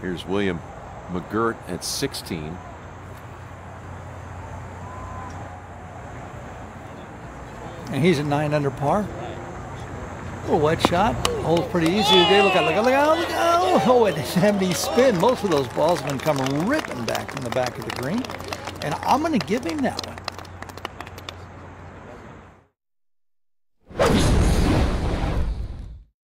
Here's William McGirt at 16. And he's at 9 under par. Oh, wet shot. Holds pretty easy today. Look out, look out, look out, look out. Oh, it didn't have any spin. Most of those balls have been coming ripping back from the back of the green. And I'm going to give him that one.